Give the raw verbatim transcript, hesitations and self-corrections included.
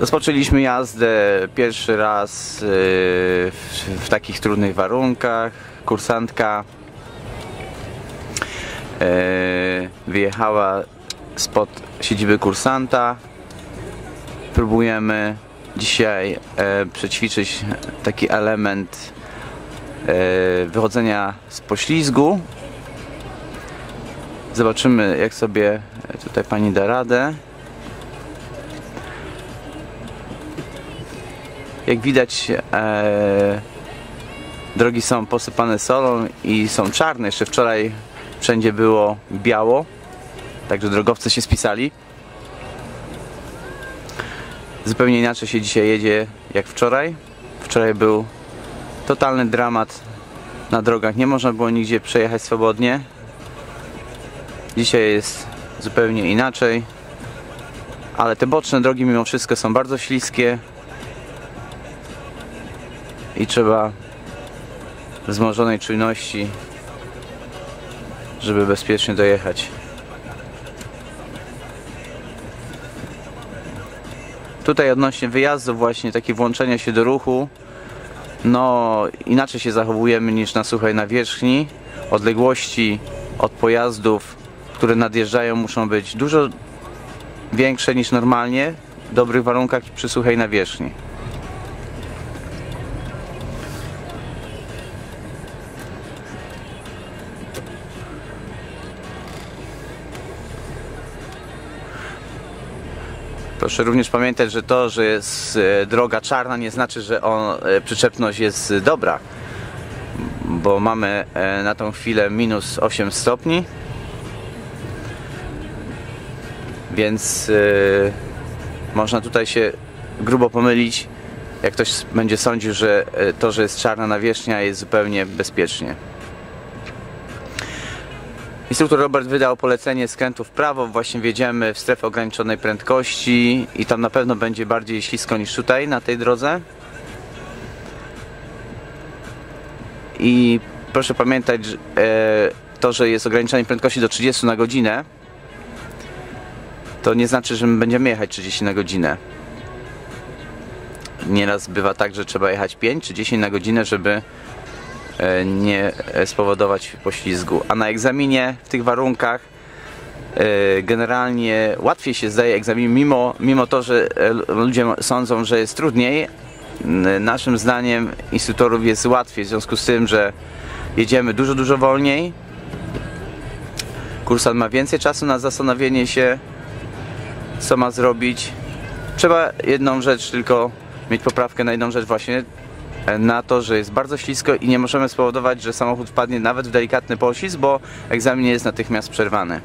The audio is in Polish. Rozpoczęliśmy jazdę pierwszy raz w takich trudnych warunkach. Kursantka wyjechała spod siedziby kursanta. Próbujemy dzisiaj przećwiczyć taki element wychodzenia z poślizgu. Zobaczymy, jak sobie tutaj pani da radę. Jak widać, e, drogi są posypane solą i są czarne. Jeszcze wczoraj wszędzie było biało, także drogowcy się spisali. Zupełnie inaczej się dzisiaj jedzie jak wczoraj. Wczoraj był totalny dramat na drogach. Nie można było nigdzie przejechać swobodnie. Dzisiaj jest zupełnie inaczej. Ale te boczne drogi mimo wszystko są bardzo śliskie. I trzeba wzmożonej czujności, żeby bezpiecznie dojechać. Tutaj odnośnie wyjazdu, właśnie takie włączenie się do ruchu, no inaczej się zachowujemy niż na suchej nawierzchni. Odległości od pojazdów, które nadjeżdżają, muszą być dużo większe niż normalnie w dobrych warunkach przy suchej nawierzchni. Proszę również pamiętać, że to, że jest droga czarna, nie znaczy, że on, przyczepność jest dobra, bo mamy na tą chwilę minus osiem stopni, więc yy, można tutaj się grubo pomylić, jak ktoś będzie sądził, że to, że jest czarna nawierzchnia, jest zupełnie bezpiecznie. Instruktor Robert wydał polecenie skrętu w prawo. Właśnie wjedziemy w strefę ograniczonej prędkości i tam na pewno będzie bardziej ślisko niż tutaj na tej drodze. I proszę pamiętać, że to, że jest ograniczenie prędkości do trzydziestu na godzinę, to nie znaczy, że my będziemy jechać trzydzieści na godzinę. Nieraz bywa tak, że trzeba jechać pięć czy dziesięć na godzinę, żeby nie spowodować poślizgu, a na egzaminie w tych warunkach generalnie łatwiej się zdaje egzamin, mimo, mimo to, że ludzie sądzą, że jest trudniej. Naszym zdaniem instruktorów jest łatwiej, w związku z tym, że jedziemy dużo, dużo wolniej. Kursant ma więcej czasu na zastanowienie się, co ma zrobić. Trzeba jedną rzecz tylko mieć poprawkę na jedną rzecz, właśnie na to, że jest bardzo ślisko i nie możemy spowodować, że samochód wpadnie nawet w delikatny poślizg, bo egzamin jest natychmiast przerwany.